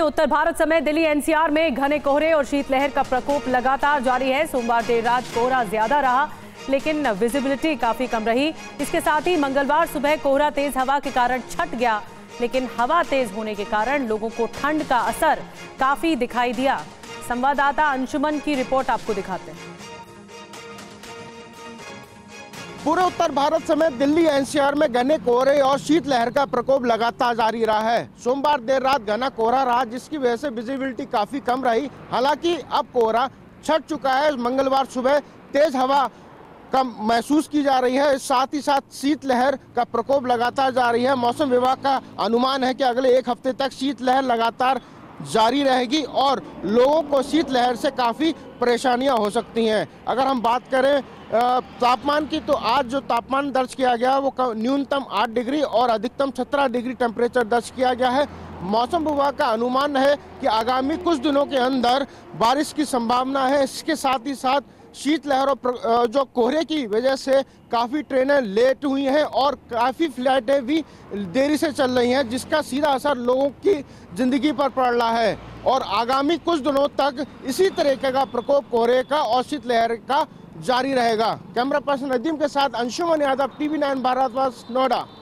उत्तर भारत समेत दिल्ली एनसीआर में घने कोहरे और शीतलहर का प्रकोप लगातार जारी है। सोमवार देर रात कोहरा ज्यादा रहा लेकिन विजिबिलिटी काफी कम रही। इसके साथ ही मंगलवार सुबह कोहरा तेज हवा के कारण छट गया लेकिन हवा तेज होने के कारण लोगों को ठंड का असर काफी दिखाई दिया। संवाददाता अंशुमन की रिपोर्ट आपको दिखाते हैं। पूरे उत्तर भारत समेत दिल्ली एनसीआर में घने कोहरे और शीतलहर का प्रकोप लगातार जारी रहा है। सोमवार देर रात घना कोहरा रहा जिसकी वजह से विजिबिलिटी काफी कम रही। हालांकि अब कोहरा छट चुका है। मंगलवार सुबह तेज हवा कम महसूस की जा रही है, साथ ही साथ शीतलहर का प्रकोप लगातार जारी है। मौसम विभाग का अनुमान है कि अगले एक हफ्ते तक शीतलहर लगातार जारी रहेगी और लोगों को शीतलहर से काफ़ी परेशानियां हो सकती हैं। अगर हम बात करें तापमान की तो आज जो तापमान दर्ज किया गया वो न्यूनतम 8 डिग्री और अधिकतम 17 डिग्री टेम्परेचर दर्ज किया गया है। मौसम विभाग का अनुमान है कि आगामी कुछ दिनों के अंदर बारिश की संभावना है। इसके साथ ही साथ शीतलहर और जो कोहरे की वजह से काफ़ी ट्रेनें लेट हुई हैं और काफ़ी फ्लाइटें भी देरी से चल रही हैं जिसका सीधा असर लोगों की ज़िंदगी पर पड़ रहा है और आगामी कुछ दिनों तक इसी तरीके का प्रकोप कोहरे का और शीतलहर का जारी रहेगा। कैमरा पर्सन नदीम के साथ अंशुमन यादव, TV9 भारतवर्ष, नोएडा।